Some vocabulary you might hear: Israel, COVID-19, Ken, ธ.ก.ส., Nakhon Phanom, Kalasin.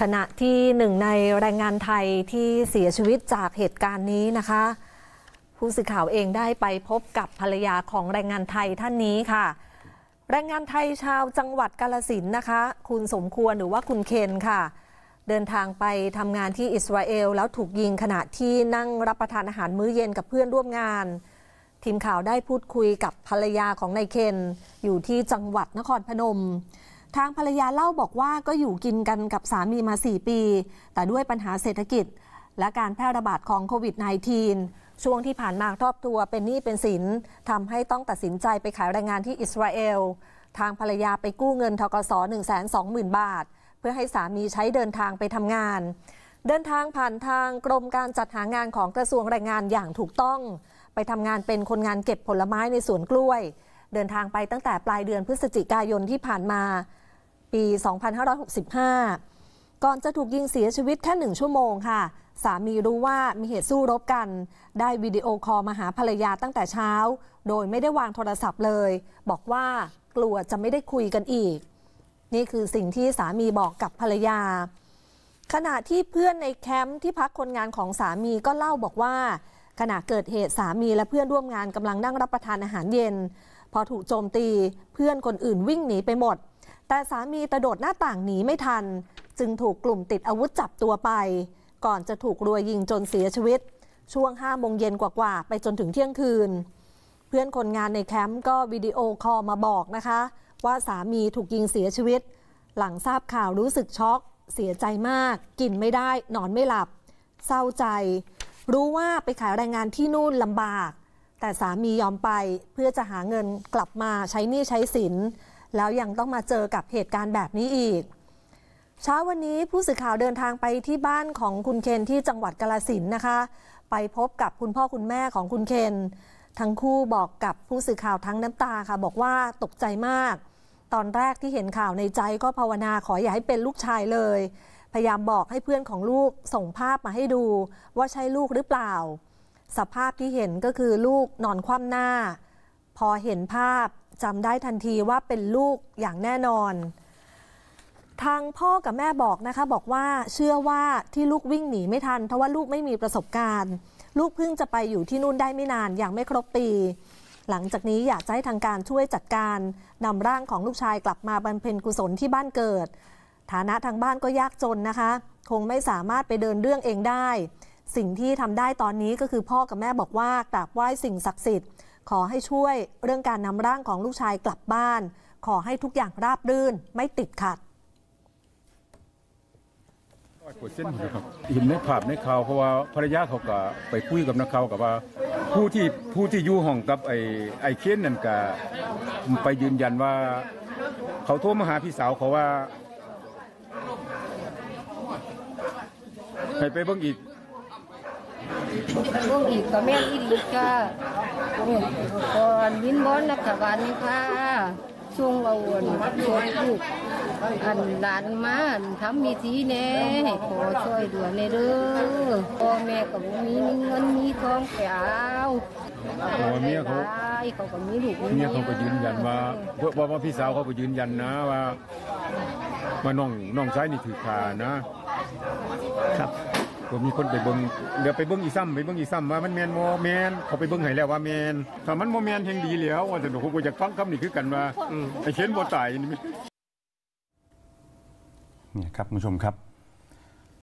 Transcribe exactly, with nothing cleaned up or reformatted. ขณะที่หนึ่งในแรงงานไทยที่เสียชีวิตจากเหตุการณ์นี้นะคะผู้สื่อข่าวเองได้ไปพบกับภรรยาของแรงงานไทยท่านนี้ค่ะแรงงานไทยชาวจังหวัดกาฬสินธุ์นะคะคุณสมควรหรือว่าคุณเคนค่ะเดินทางไปทำงานที่อิสราเอลแล้วถูกยิงขณะที่นั่งรับประทานอาหารมื้อเย็นกับเพื่อนร่วมงานทีมข่าวได้พูดคุยกับภรรยาของนายเคนอยู่ที่จังหวัดนครพนมทางภรรยาเล่าบอกว่าก็อยู่กินกันกับสามีมาสี่ปีแต่ด้วยปัญหาเศรษฐกิจและการแพร่ระบาดของโควิด สิบเก้า ช่วงที่ผ่านมาครอบครัวเป็นหนี้เป็นสินทำให้ต้องตัดสินใจไปขายแรงงานที่อิสราเอลทางภรรยาไปกู้เงินธกส หนึ่งแสนสองหมื่น บาทเพื่อให้สามีใช้เดินทางไปทำงานเดินทางผ่านทางกรมการจัดหางานของกระทรวงแรงงานอย่างถูกต้องไปทำงานเป็นคนงานเก็บผลไม้ในสวนกล้วยเดินทางไปตั้งแต่ปลายเดือนพฤศจิกายนที่ผ่านมาปี สองพันห้าร้อยหกสิบห้า ก่อนจะถูกยิงเสียชีวิตแค่หนึ่งชั่วโมงค่ะสามีรู้ว่ามีเหตุสู้รบกันได้วิดีโอคอลมาหาภรรยาตั้งแต่เช้าโดยไม่ได้วางโทรศัพท์เลยบอกว่ากลัวจะไม่ได้คุยกันอีกนี่คือสิ่งที่สามีบอกกับภรรยาขณะที่เพื่อนในแคมป์ที่พักคนงานของสามีก็เล่าบอกว่าขณะเกิดเหตุสามีและเพื่อนร่วมงานกำลังนั่งรับประทานอาหารเย็นพอถูกโจมตีเพื่อนคนอื่นวิ่งหนีไปหมดแต่สามีกระโดดหน้าต่างหนีไม่ทันจึงถูกกลุ่มติดอาวุธจับตัวไปก่อนจะถูกรัวยิงจนเสียชีวิตช่วงห้าโมงเย็นกว่าๆไปจนถึงเที่ยงคืนเพื่อนคนงานในแคมป์ก็วิดีโอคอลมาบอกนะคะว่าสามีถูกยิงเสียชีวิตหลังทราบข่าวรู้สึกช็อกเสียใจมากกินไม่ได้นอนไม่หลับเศร้าใจรู้ว่าไปขายแรงงานที่นู่นลำบากแต่สามียอมไปเพื่อจะหาเงินกลับมาใช้หนี้ใช้สินแล้วยังต้องมาเจอกับเหตุการณ์แบบนี้อีกเช้าวันนี้ผู้สื่อข่าวเดินทางไปที่บ้านของคุณเคนที่จังหวัดกาฬสินธุ์นะคะไปพบกับคุณพ่อคุณแม่ของคุณเคนทั้งคู่บอกกับผู้สื่อข่าวทั้งน้ำตาค่ะบอกว่าตกใจมากตอนแรกที่เห็นข่าวในใจก็ภาวนาขออย่าให้เป็นลูกชายเลยพยายามบอกให้เพื่อนของลูกส่งภาพมาให้ดูว่าใช่ลูกหรือเปล่าสภาพที่เห็นก็คือลูกนอนคว่ำหน้าพอเห็นภาพจำได้ทันทีว่าเป็นลูกอย่างแน่นอนทางพ่อกับแม่บอกนะคะบอกว่าเชื่อว่าที่ลูกวิ่งหนีไม่ทันเพราะว่าลูกไม่มีประสบการณ์ลูกเพิ่งจะไปอยู่ที่นู่นได้ไม่นานอย่างไม่ครบปีหลังจากนี้อยากจะให้ทางการช่วยจัดการนำร่างของลูกชายกลับมาบรรเพ็ญกุศลที่บ้านเกิดฐานะทางบ้านก็ยากจนนะคะคงไม่สามารถไปเดินเรื่องเองได้สิ่งที่ทำได้ตอนนี้ก็คือพ่อกับแม่บอกว่ากราบไหว้สิ่งศักดิ์สิทธิ์ขอให้ช่วยเรื่องการนำร่างของลูกชายกลับบ้านขอให้ทุกอย่างราบรื่นไม่ติดขัดกดเส้นครับเห็นในภาพในข่าวเพราะว่าภรรยาเขาก็ไปคุยกับนักข่าวกับว่าผู้ที่ผู้ที่อยู่ห้องกับไอ้ไอ้เคนนั่นก็ไปยืนยันว่าเขาโทรมาหาพี่สาวเขาว่าให้ไปเบิ่งอีกเบิ่งอีกก็แม่นอีหลีค่ะก่อนวินบอนรัฐบาลนี่ค่ะช่วงเอาวนช่วยลูกอันหลานมาทำมีสีแน่ขอช่วยด่วนเลยเด้อพ่อแม่กับมีมีเงินมีทองแก่เอาพ่อแม่เขาเขากับมีลูกมีเขาก็ยืนยันว่าเพื่อว่าพี่สาวเขาก็ยืนยันนะว่ามาน้องน้องชายนี่ถือขานะครับผมมีคนไปเบิ้งเดี๋ยวไปเบิ้งอีซ้ำไปเบิ้งอีซ้ำว่ามันแมนโมแมนเขาไปเบิ้งให้แล้วว่าแมนถ้ามันโมแมนแห่งดีแล้วว่าแต่หนูคงจะฟังคำนี้คือกันว่าไอ้เขียนบ่ตายนี่ครับคุณผู้ชมครับ